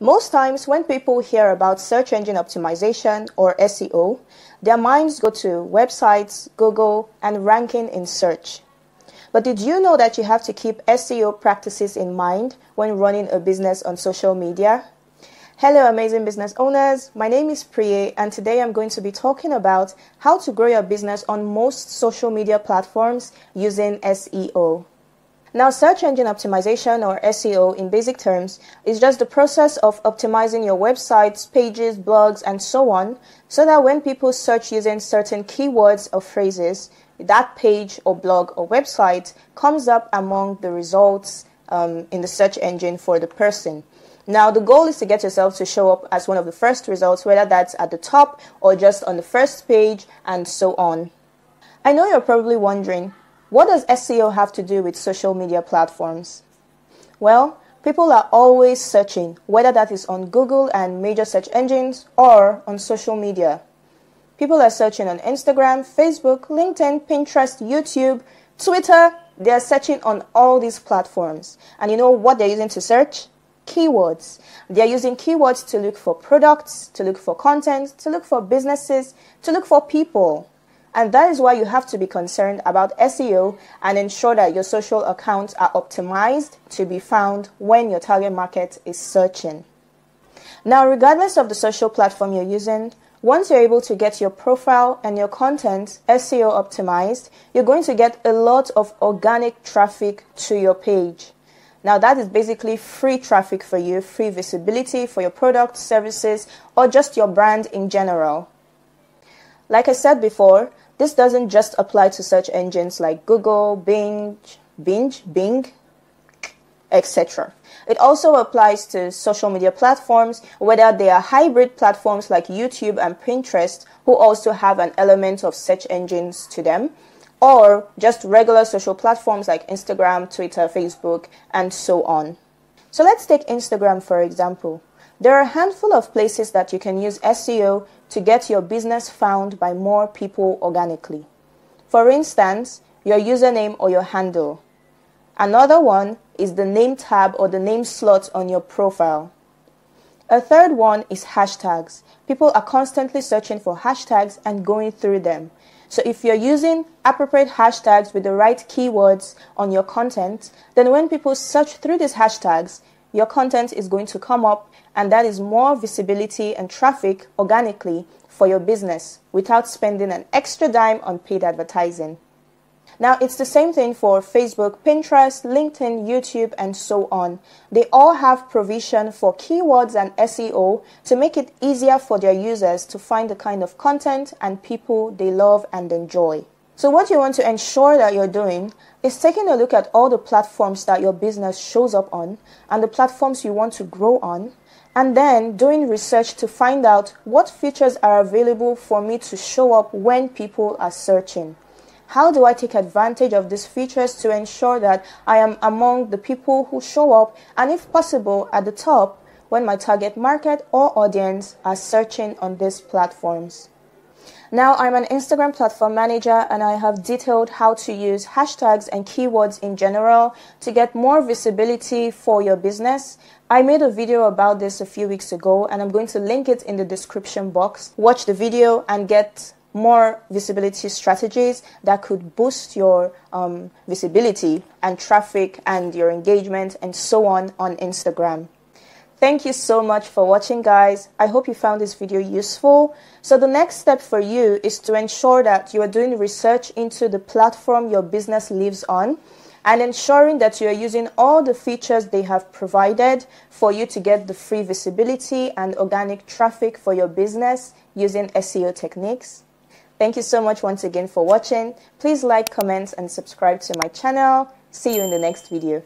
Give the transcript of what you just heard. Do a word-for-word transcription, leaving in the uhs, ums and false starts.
Most times when people hear about search engine optimization or S E O, their minds go to websites, Google, and ranking in search. But did you know that you have to keep S E O practices in mind when running a business on social media? Hello, amazing business owners. My name is Priya, and today I'm going to be talking about how to grow your business on most social media platforms using S E O. Now, search engine optimization or S E O in basic terms is just the process of optimizing your websites, pages, blogs, and so on, so that when people search using certain keywords or phrases, that page or blog or website comes up among the results um, in the search engine for the person. Now, the goal is to get yourself to show up as one of the first results, whether that's at the top or just on the first page and so on. I know you're probably wondering, what does S E O have to do with social media platforms? Well, people are always searching, whether that is on Google and major search engines or on social media. People are searching on Instagram, Facebook, LinkedIn, Pinterest, YouTube, Twitter. They are searching on all these platforms. And you know what they're using to search? Keywords. They are using keywords to look for products, to look for content, to look for businesses, to look for people. And that is why you have to be concerned about S E O and ensure that your social accounts are optimized to be found when your target market is searching. Now, regardless of the social platform you're using, once you're able to get your profile and your content S E O optimized, you're going to get a lot of organic traffic to your page. Now, that is basically free traffic for you, free visibility for your products, services, or just your brand in general. Like I said before, this doesn't just apply to search engines like Google, Bing, Binge, Bing, et cetera. It also applies to social media platforms, whether they are hybrid platforms like YouTube and Pinterest, who also have an element of search engines to them, or just regular social platforms like Instagram, Twitter, Facebook, and so on. So let's take Instagram, for example. There are a handful of places that you can use S E O to get your business found by more people organically. For instance, your username or your handle. Another one is the name tab or the name slot on your profile. A third one is hashtags. People are constantly searching for hashtags and going through them. So if you're using appropriate hashtags with the right keywords on your content, then when people search through these hashtags, your content is going to come up, and that is more visibility and traffic organically for your business without spending an extra dime on paid advertising. Now, it's the same thing for Facebook, Pinterest, LinkedIn, YouTube, and so on. They all have provision for keywords and S E O to make it easier for their users to find the kind of content and people they love and enjoy. So what you want to ensure that you're doing is taking a look at all the platforms that your business shows up on and the platforms you want to grow on, and then doing research to find out what features are available for me to show up when people are searching. How do I take advantage of these features to ensure that I am among the people who show up and, if possible, at the top when my target market or audience are searching on these platforms? Now, I'm an Instagram platform manager, and I have detailed how to use hashtags and keywords in general to get more visibility for your business. I made a video about this a few weeks ago, and I'm going to link it in the description box. Watch the video and get more visibility strategies that could boost your um, visibility and traffic and your engagement and so on on Instagram. Thank you so much for watching, guys. I hope you found this video useful. So the next step for you is to ensure that you are doing research into the platform your business lives on and ensuring that you are using all the features they have provided for you to get the free visibility and organic traffic for your business using S E O techniques. Thank you so much once again for watching. Please like, comment, and subscribe to my channel. See you in the next video.